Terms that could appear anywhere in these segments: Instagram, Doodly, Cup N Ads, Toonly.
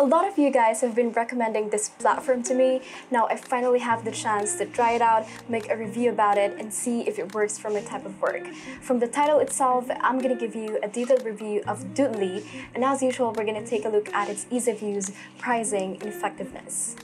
A lot of you guys have been recommending this platform to me. Now I finally have the chance to try it out, make a review about it, and see if it works for my type of work. From the title itself, I'm gonna give you a detailed review of Doodly, and as usual, we're gonna take a look at its ease of use, pricing, and effectiveness.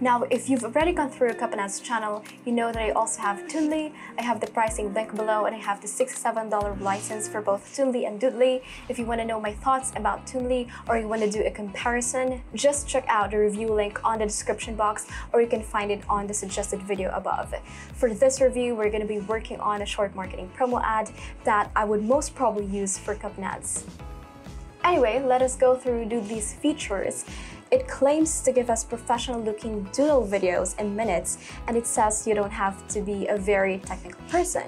Now, if you've already gone through Cup N Ads channel, you know that I also have Toonly. I have the pricing link below, and I have the $67 license for both Toonly and Doodly. If you want to know my thoughts about Toonly, or you want to do a comparison, just check out the review link on the description box, or you can find it on the suggested video above. For this review, we're going to be working on a short marketing promo ad that I would most probably use for Cup N Ads. Anyway, let us go through Doodly's features. It claims to give us professional-looking doodle videos in minutes, and it says you don't have to be a very technical person.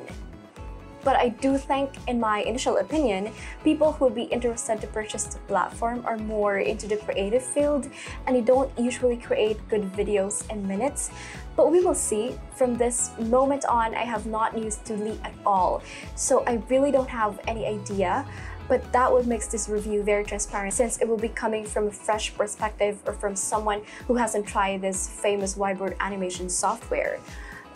But I do think, in my initial opinion, people who would be interested to purchase the platform are more into the creative field, and they don't usually create good videos in minutes. But we will see. From this moment on, I have not used Doodly at all, so I really don't have any idea. But that what makes this review very transparent, since it will be coming from a fresh perspective or from someone who hasn't tried this famous whiteboard animation software.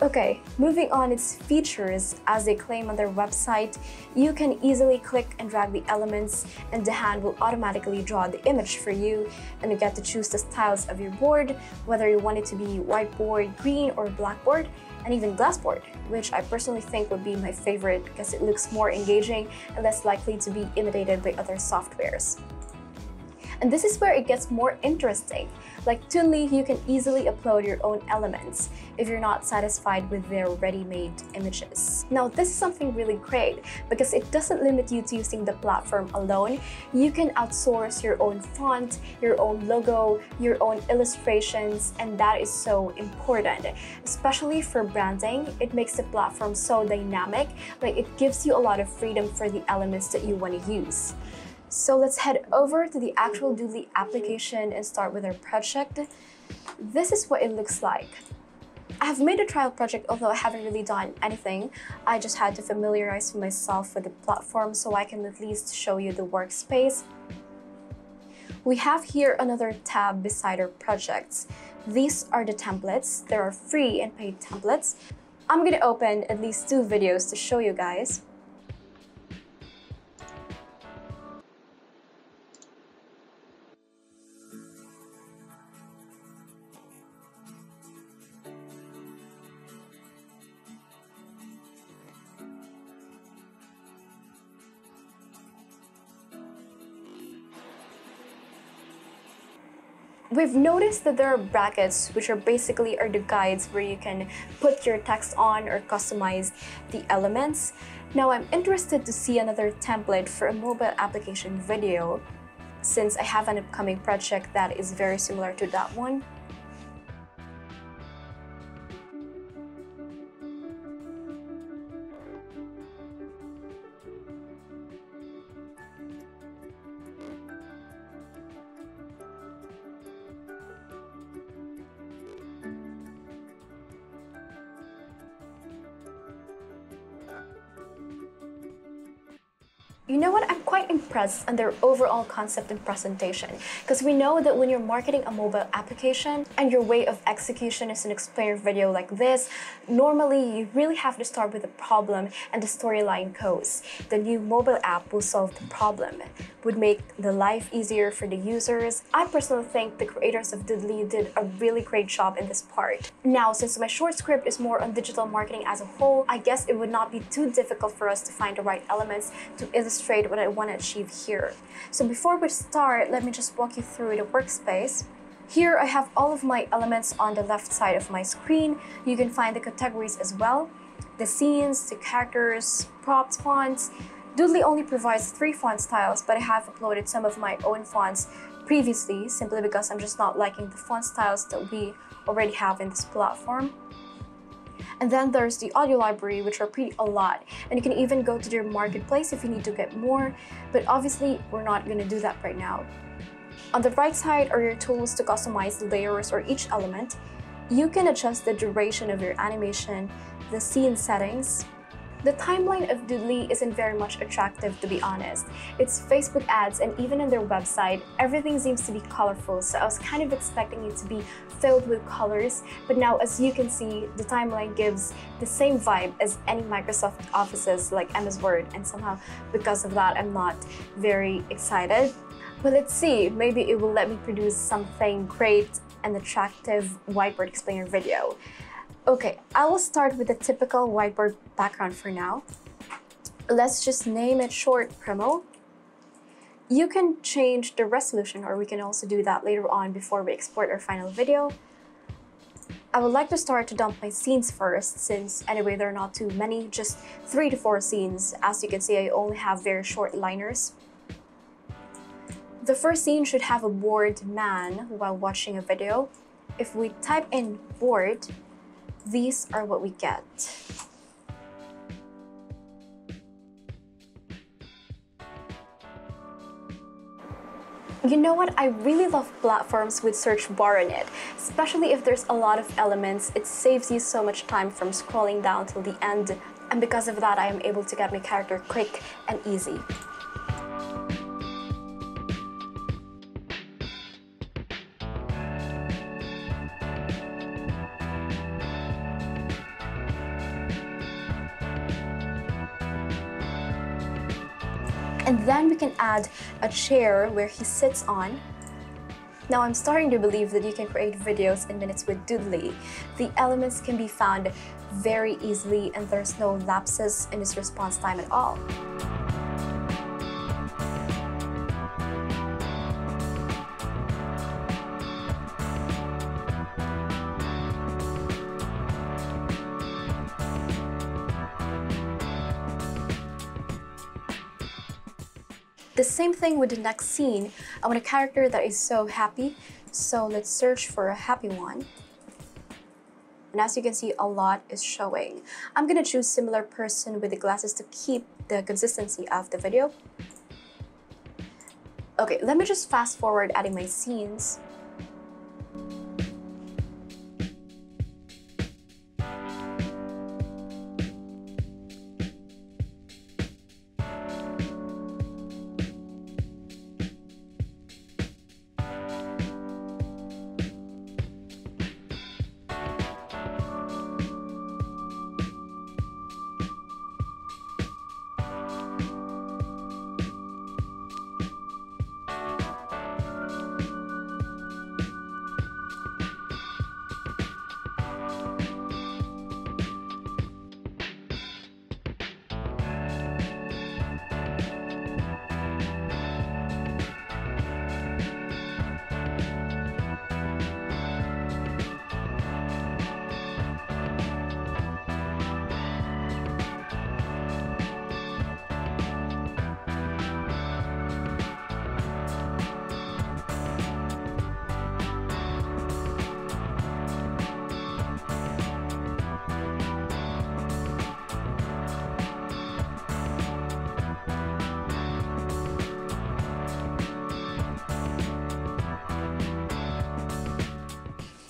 Okay, moving on its features, as they claim on their website, you can easily click and drag the elements, and the hand will automatically draw the image for you, and you get to choose the styles of your board, whether you want it to be whiteboard, green, or blackboard, and even glassboard, which I personally think would be my favorite because it looks more engaging and less likely to be imitated by other softwares. And this is where it gets more interesting. Like Toonly, you can easily upload your own elements if you're not satisfied with their ready-made images. Now, this is something really great because it doesn't limit you to using the platform alone. You can outsource your own font, your own logo, your own illustrations, and that is so important. Especially for branding, it makes the platform so dynamic. Like, it gives you a lot of freedom for the elements that you want to use. So let's head over to the actual Doodly application and start with our project. This is what it looks like. I have made a trial project, although I haven't really done anything. I just had to familiarize myself with the platform so I can at least show you the workspace. We have here another tab beside our projects. These are the templates. There are free and paid templates. I'm going to open at least two videos to show you guys. We've noticed that there are brackets, which are basically the guides where you can put your text on or customize the elements. Now I'm interested to see another template for a mobile application video, since I have an upcoming project that is very similar to that one. You know what, I'm quite impressed on their overall concept and presentation, because we know that when you're marketing a mobile application and your way of execution is an explainer video like this, normally you really have to start with a problem and the storyline goes. The new mobile app will solve the problem, would make the life easier for the users. I personally think the creators of Doodly did a really great job in this part. Now, since my short script is more on digital marketing as a whole, I guess it would not be too difficult for us to find the right elements to illustrate what I want to achieve here. So before we start, let me just walk you through the workspace. Here I have all of my elements on the left side of my screen. You can find the categories as well, the scenes, the characters, props, fonts. Doodly only provides 3 font styles, but I have uploaded some of my own fonts previously, simply because I'm just not liking the font styles that we already have in this platform. And then there's the audio library, which are pretty a lot, and you can even go to their marketplace if you need to get more, but obviously we're not going to do that right now. On the right side are your tools to customize the layers or each element. You can adjust the duration of your animation, the scene settings, The timeline of Doodly isn't very much attractive, to be honest. It's Facebook ads, and even on their website, everything seems to be colorful, so I was kind of expecting it to be filled with colors, but now as you can see, the timeline gives the same vibe as any Microsoft Offices like MS Word, and somehow because of that, I'm not very excited. But let's see, maybe it will let me produce something great, an attractive whiteboard explainer video. Okay, I will start with a typical whiteboard background for now. Let's just name it short promo. You can change the resolution, or we can also do that later on before we export our final video. I would like to start to dump my scenes first, since anyway there are not too many, just 3 to 4 scenes. As you can see, I only have very short liners. The first scene should have a bored man while watching a video. If we type in bored, these are what we get. You know what? I really love platforms with search bar in it, especially if there's a lot of elements. It saves you so much time from scrolling down till the end, and because of that, I am able to get my character quick and easy. And then we can add a chair where he sits on. Now I'm starting to believe that you can create videos in minutes with Doodly. The elements can be found very easily, and there's no lapses in its response time at all. The same thing with the next scene. I want a character that is so happy, so let's search for a happy one. And as you can see, a lot is showing. I'm gonna choose similar person with the glasses to keep the consistency of the video. Okay, let me just fast forward adding my scenes.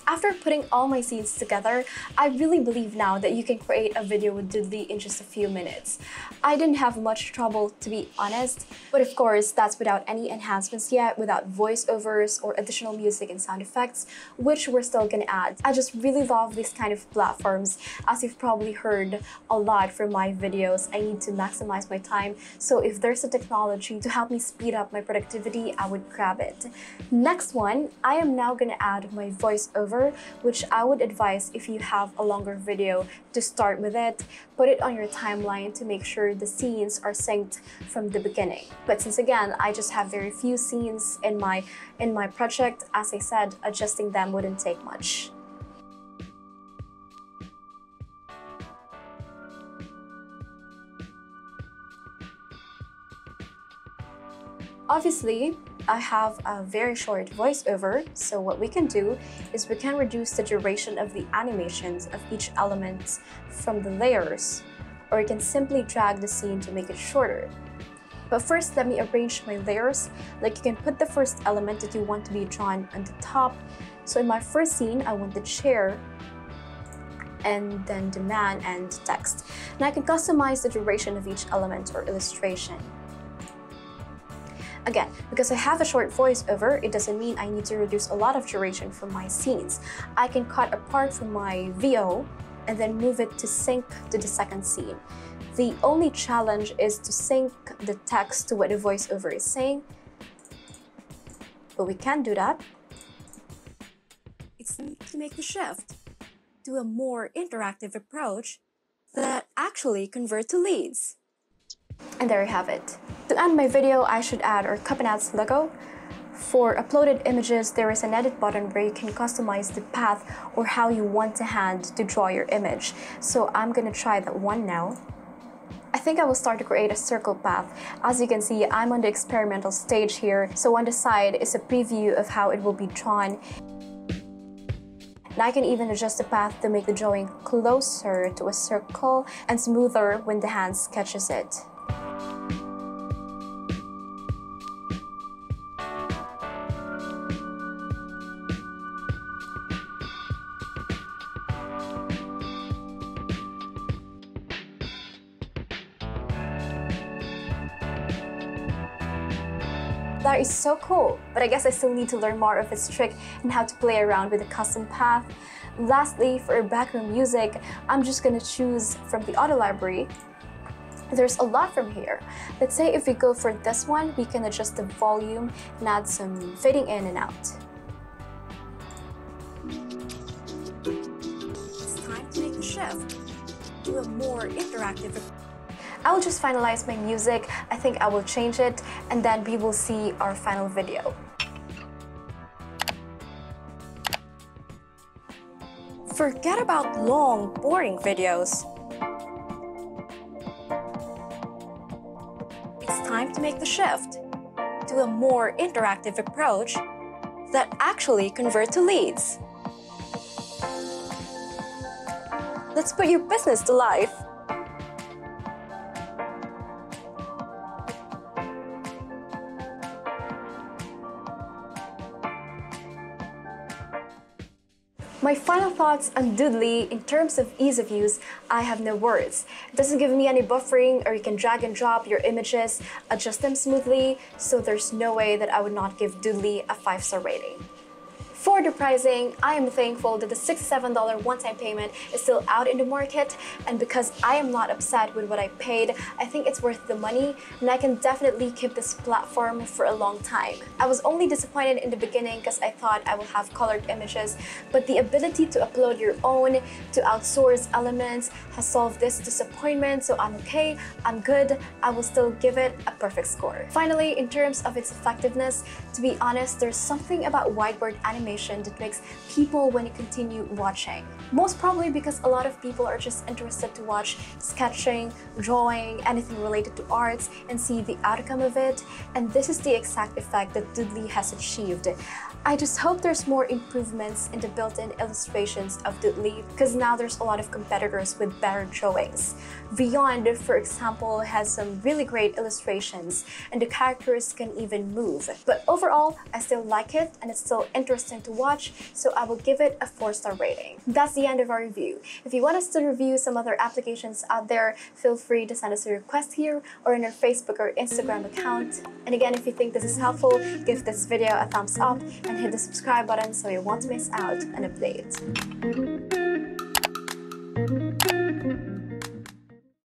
After putting all my scenes together, I really believe now that you can create a video with Doodly in just a few minutes. I didn't have much trouble, to be honest, but of course that's without any enhancements yet, without voiceovers or additional music and sound effects, which we're still gonna add. I just really love these kind of platforms. As you've probably heard a lot from my videos, I need to maximize my time, so if there's a technology to help me speed up my productivity, I would grab it. Next one, I am now gonna add my voiceover, which I would advise if you have a longer video to start with it. Put it on your timeline to make sure the scenes are synced from the beginning. But since again, I just have very few scenes in my project, as I said, adjusting them wouldn't take much. Obviously, I have a very short voiceover, so what we can do is we can reduce the duration of the animations of each element from the layers, or we can simply drag the scene to make it shorter. But first, let me arrange my layers. Like, you can put the first element that you want to be drawn on the top. So in my first scene, I want the chair, and then demand and text. And I can customize the duration of each element or illustration. Again, because I have a short voiceover, it doesn't mean I need to reduce a lot of duration for my scenes. I can cut apart from my VO and then move it to sync to the second scene. The only challenge is to sync the text to what the voiceover is saying, but we can do that. It's neat to make the shift to a more interactive approach that actually convert to leads. And there you have it. To end my video, I should add our Cup N Ads logo. For uploaded images, there is an edit button where you can customize the path or how you want the hand to draw your image. So I'm gonna try that one now. I think I will start to create a circle path. As you can see, I'm on the experimental stage here. So on the side is a preview of how it will be drawn. And I can even adjust the path to make the drawing closer to a circle and smoother when the hand sketches it. That is so cool, but I guess I still need to learn more of its trick and how to play around with the custom path. Lastly, for background music, I'm just gonna choose from the audio library. There's a lot from here. Let's say if we go for this one, we can adjust the volume and add some fading in and out. It's time to make the shift to a more interactive approach. I will just finalize my music, I think I will change it, and then we will see our final video. Forget about long, boring videos. It's time to make the shift to a more interactive approach that actually convert to leads. Let's put your business to life. My final thoughts on Doodly in terms of ease of use, I have no words. It doesn't give me any buffering, or you can drag and drop your images, adjust them smoothly, so there's no way that I would not give Doodly a 5-star rating. For the pricing, I am thankful that the $67 one-time payment is still out in the market, and because I am not upset with what I paid, I think it's worth the money, and I can definitely keep this platform for a long time. I was only disappointed in the beginning because I thought I will have colored images, but the ability to upload your own, to outsource elements, has solved this disappointment, so I'm okay, I'm good, I will still give it a perfect score. Finally, in terms of its effectiveness, to be honest, there's something about whiteboard animation that makes people want to continue watching. Most probably because a lot of people are just interested to watch sketching, drawing, anything related to arts and see the outcome of it. And this is the exact effect that Doodly has achieved. I just hope there's more improvements in the built-in illustrations of Doodly, because now there's a lot of competitors with better drawings. Beyond, for example, has some really great illustrations and the characters can even move. But overall, I still like it and it's still interesting to watch, so I will give it a 4-star rating. That's the end of our review. If you want us to review some other applications out there, feel free to send us a request here or in our Facebook or Instagram account. And again, if you think this is helpful, give this video a thumbs up and hit the subscribe button so you won't miss out an update.